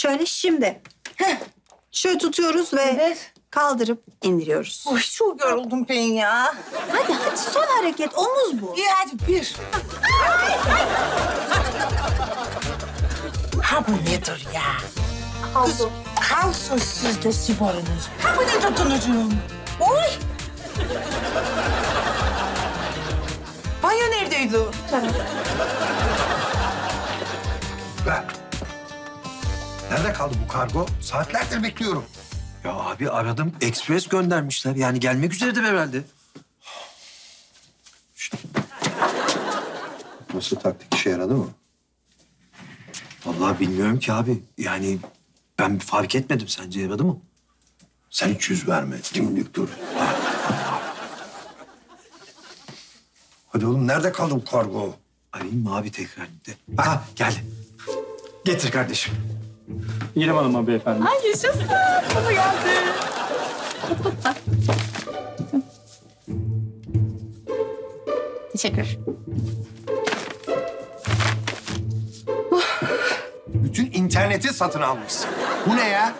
Şöyle şimdi. Şöyle tutuyoruz ve evet, kaldırıp indiriyoruz. Oy, çok yoruldum ben ya. Hadi hadi son hareket, omuz bu. İyi hadi bir. Ay, ay. Ha bu nedir ya? Havlu. Havlu siz de sporunuz. Ha bu ne tutunucum? Oy. Banyo neredeydi? Bak. Nerede kaldı bu kargo? Saatlerdir bekliyorum. Ya abi aradım, ekspres göndermişler. Yani gelmek üzereydi herhalde. Nasıl taktik, işe yaradı mı? Vallahi bilmiyorum ki abi. Yani ben fark etmedim. Sence yaradı mı? Sen hiç yüz verme. Dimdik dur. Hadi oğlum, nerede kaldı bu kargo? Arayayım mı abi tekrar? Ha geldi. Getir kardeşim. İrem Hanım abi efendim. Ay yaşasın. Bana geldi. Teşekkür. Bütün interneti satın almışsın. Bu ne ya?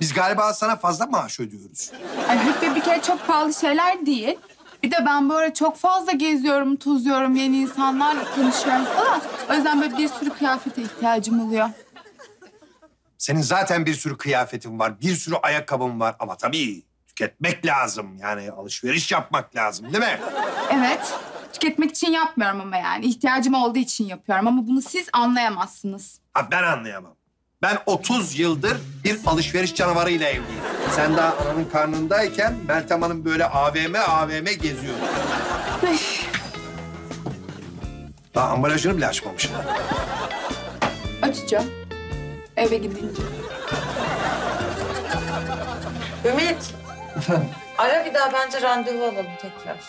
Biz galiba sana fazla maaş ödüyoruz. Ay Hübbe, bir kere çok pahalı şeyler değil. Bir de ben bu ara çok fazla geziyorum, tozuyorum, yeni insanlarla konuşuyorum falan. O yüzden böyle bir sürü kıyafete ihtiyacım oluyor. Senin zaten bir sürü kıyafetin var, bir sürü ayakkabın var. Ama tabii tüketmek lazım. Yani alışveriş yapmak lazım, değil mi? Evet. Tüketmek için yapmıyorum ama yani. İhtiyacım olduğu için yapıyorum ama bunu siz anlayamazsınız. Ha, ben anlayamam. Ben 30 yıldır bir alışveriş canavarıyla evliyim. Sen daha ananın karnındayken Meltem Hanım böyle AVM geziyordu. Daha ambalajını bile açmamış. Açacağım. Eve gidince. Ümit. Efendim? Ara bir daha, bence randevu alalım tekrar.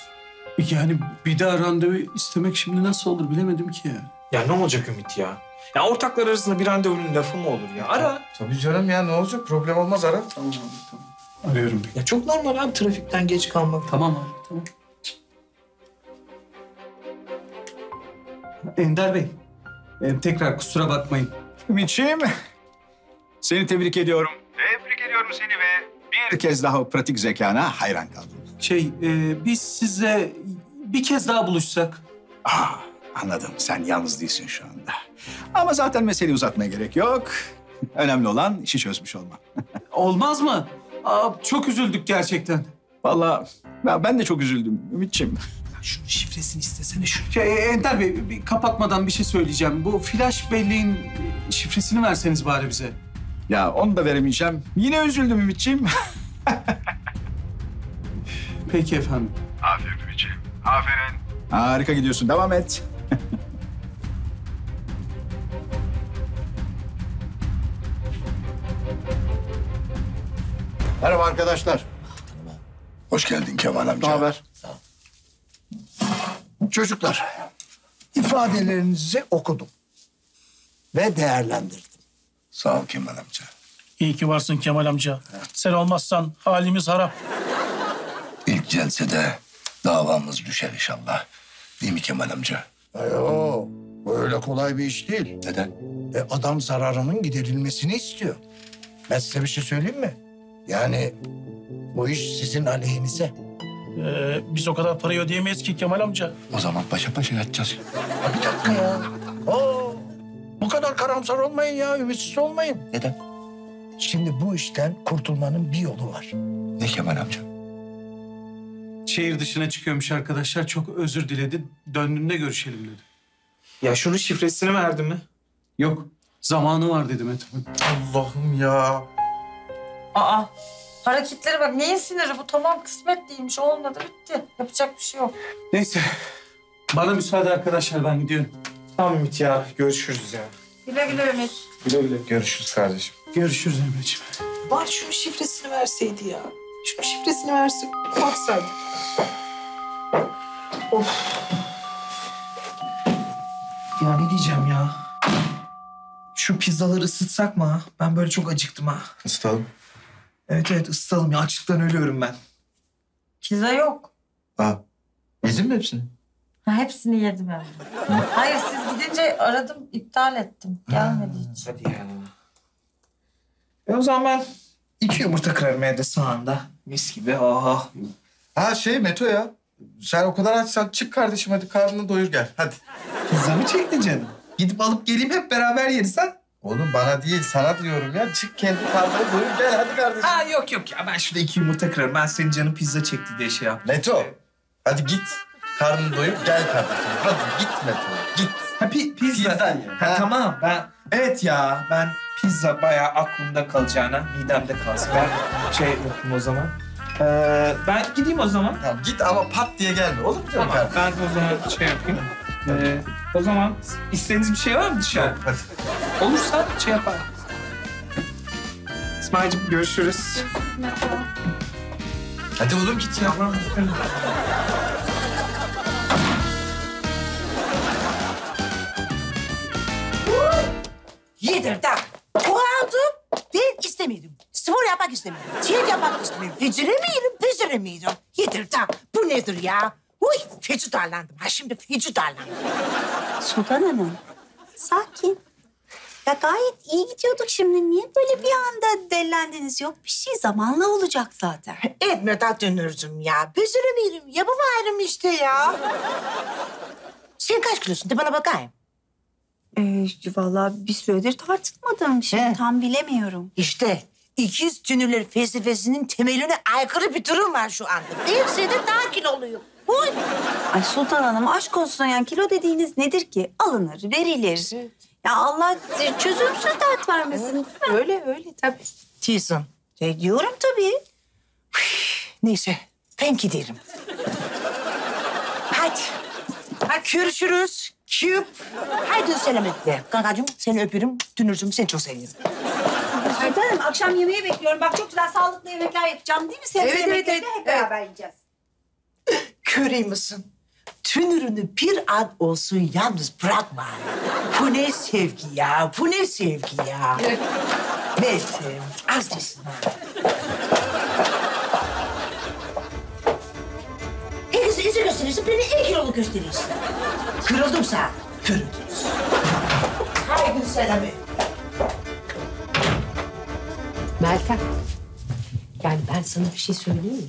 Yani bir daha randevu istemek şimdi nasıl olur bilemedim ki yani. Ya ne olacak Ümit ya? Ya ortaklar arasında bir randevunun lafı mı olur ya? Ara. Tabii canım ya, ne olacak? Problem olmaz, ara. Tamam abi, tamam. Arıyorum. Ya çok normal abi trafikten geç kalmak. Tamam abi, tamam. Ender Bey, tekrar kusura bakmayın. Ümit'ciğim, seni tebrik ediyorum. Tebrik ediyorum seni ve bir kez daha o pratik zekana hayran kaldım. Biz size bir kez daha buluşsak. Ah, anladım. Sen yalnız değilsin şu anda. Ama zaten meseleyi uzatmaya gerek yok. Önemli olan işi çözmüş olman. Olmaz mı? Aa, çok üzüldük gerçekten. Vallahi ben de çok üzüldüm Ümit'ciğim. Şunun şifresini istesene şunu. Ender Bey, kapatmadan bir şey söyleyeceğim. Bu flash belleğin şifresini verseniz bari bize. Ya onu da veremeyeceğim. Yine üzüldüm Ümit'ciğim. Peki efendim. Aferin Ümit'ciğim. Aferin. Harika gidiyorsun. Devam et. Merhaba arkadaşlar. Hoş geldin Kemal amca. Ne haber? Çocuklar, ifadelerinizi okudum ve değerlendirdim. Sağ ol Kemal amca. İyi ki varsın Kemal amca. Evet. Sen olmazsan halimiz harap. İlk celsede davamız düşer inşallah. Değil mi Kemal amca? Yo, böyle kolay bir iş değil. Neden? Adam zararının giderilmesini istiyor. Ben size bir şey söyleyeyim mi? Yani bu iş sizin aleyhinize. Biz o kadar parayı ödeyemeyiz ki Kemal amca. O zaman paşa paşa yatacağız. Ya bir dakika ya. Oo, bu kadar karamsar olmayın ya, ümitsiz olmayın. Neden? Şimdi bu işten kurtulmanın bir yolu var. Ne Kemal amca? Şehir dışına çıkıyormuş arkadaşlar. Çok özür diledi. Döndüğünde görüşelim dedi. Ya şunun şifresini verdi mi? Yok. Zamanı var dedi Metin. Allah'ım ya. Aa. Hareketlere bak. Neyin siniri bu? Tamam kısmet değilmiş. Olmadı bitti. Yapacak bir şey yok. Neyse. Bana müsaade arkadaşlar, ben gidiyorum. Tamam Ümit ya. Görüşürüz ya. Güle güle Ümit. Güle güle. Görüşürüz kardeşim. Görüşürüz Emre'ciğim. Bari şunun şifresini verseydi ya. Şunun şifresini versin. Baksaydı. Of. Ya ne diyeceğim ya? Şu pizzaları ısıtsak mı ha? Ben böyle çok acıktım ha. Isıtalım. Evet ısıtalım ya, açlıktan ölüyorum ben. Pizza yok. Ha, yedin mi hepsini? Ha, hepsini yedim ben. Hayır siz gidince aradım, iptal ettim. Gelmedi hiç. Hadi ya. O zaman ben 2 yumurta kırarım evde sahanda. Mis gibi. Aha. Ha şey Meto ya. Sen o kadar açsan çık kardeşim hadi karnını doyur gel. Hadi. Kızı mı çektin canım? Gidip alıp geleyim hep beraber yersen. Oğlum bana değil sana diyorum ya. Çık kendi karnını doyur gel hadi kardeşim. Ha yok yok ya ben şurada 2 yumurta kırarım. Ben senin canın pizza çekti diye şey yaptım. Meto hadi git. Karnını doyup gel kardeşim. Hadi git Meto git. Ha pizza. Ya. Ha tamam ben... Evet ya ben pizza bayağı aklımda kalacağına midemde kalsın. Ben şey yapayım o zaman. Ben gideyim o zaman. Tamam git ama pat diye gelme olur mu canım kardeşim? Tamam ben o zaman şey yapayım. O zaman istediğiniz bir şey var mı dışarı? Yok, hadi. Olursa şey yapar. İsmail'cim görüşürüz. Hadi oğlum git ya. Yedirdim. Boğaldım. Ben istemedim. Spor yapmak istemedim. Çiğ yapmak istemedim. Beceremiyorum. Yedirdim. Bu nedir ya? Uy, feci darlandım. Ha şimdi feci darlandım. Sultan Hanım, sakin. Ya gayet iyi gidiyorduk şimdi. Niye böyle bir anda dellendiniz? Yok bir şey. Zamanla olacak zaten. Etme daha dönürdüm ya. Beceremiyorum. Yapamıyorum işte ya. Sen kaç kilosun? De bana bakayım. Vallahi bir süredir tartılmadım. Şimdi tam bilemiyorum. İşte ikiz tünürler felsefesinin temeline aykırı bir durum var şu anda. Hepsi de daha kiloluyum. Huy! Ay Sultan Hanım aşk olsun yani kilo dediğiniz nedir ki? Alınır, verilir. Evet. Ya Allah çözümsüz dert vermesin. Evet. Öyle tabii. Teyzem. Diyorum tabii. Neyse ben giderim. Hadi görüşürüz. Küp. Haydi selametle. Kankacığım seni öpürüm. Dünürcüğüm seni çok seviyorum. Sultanım akşam yemeği bekliyorum. Bak çok güzel sağlıklı yemekler yapacağım değil mi? Sebze yemekleri hep beraber yiyeceğiz. Körey misin? Tünürünü bir an olsun yalnız bırakma. Bu ne sevgi ya? Bu ne sevgi ya? Meltem az desin ha. Bizi gösteriyorsun, beni en kilolu gösteriyorsun. Kırıldımsa kırıldınız. Haydi selamı. Meltem, yani ben sana bir şey söyleyeyim mi?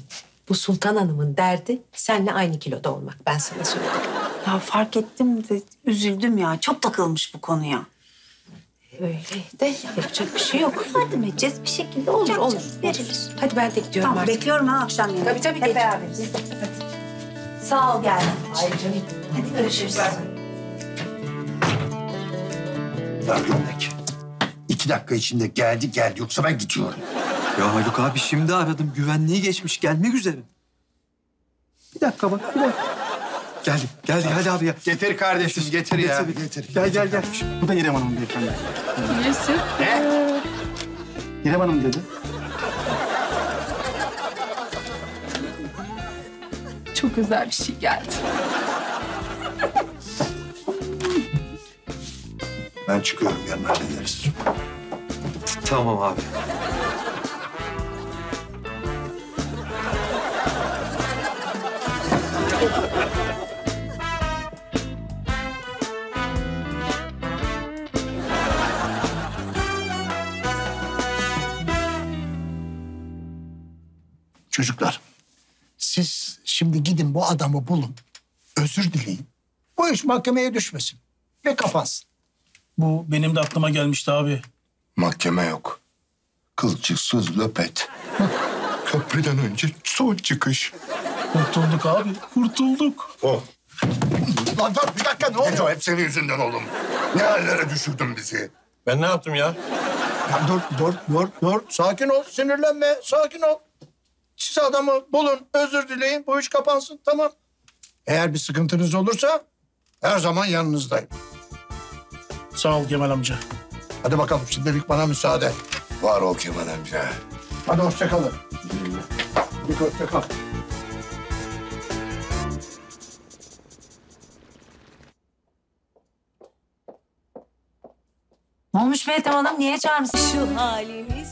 Bu Sultan Hanım'ın derdi seninle aynı kiloda olmak. Ben sana söyleyeyim. Ya fark ettim de üzüldüm ya. Çok takılmış bu konuya. Öyle de yapacak bir şey yok. Hadi edeceğiz bir şekilde olur. Verilir. Hadi ben de gidiyorum tamam, artık. Bekliyorum ha akşam yemeği. Tabii hep beraberiz. Hadi. Sağ ol geldin. Ay canım. Hadi görüşürüz. Darlandık. 2 dakika içinde geldi yoksa ben gidiyorum. Ya Haluk abi şimdi aradım. Güvenliği geçmiş gelmek üzere. Bir dakika. Geldi hadi abi ya. Getir kardeşim getir. Gel. Bu da İrem Hanım beyefendi. Neyse. Ne? İrem Hanım dedi. Çok özel bir şey geldi. Ben çıkıyorum, yarın hallederiz. Tamam abi. Çocuklar, siz şimdi gidin bu adamı bulun, özür dileyin. Bu iş mahkemeye düşmesin ve kapansın. Bu benim de aklıma gelmişti abi. Mahkeme yok. Kılçıksız löpet. Köprüden önce son çıkış. Kurtulduk abi, kurtulduk. Oh. Lan dur bir dakika ne oldu? Hep senin yüzünden oğlum. Ne hallere düşürdün bizi? Ben ne yaptım ya? Ya dur. Sakin ol, sinirlenme, sakin ol. Siz adamı bulun, özür dileyin, bu iş kapansın, tamam. Eğer bir sıkıntınız olursa her zaman yanınızdayım. Sağ ol Kemal amca. Hadi bakalım, şimdilik bana müsaade. Var ol Kemal amca. Hadi hoşça kalın. Hadi hoşça kalın. Ne olmuş Meltem Hanım, niye çağırmışsın? Şu halimiz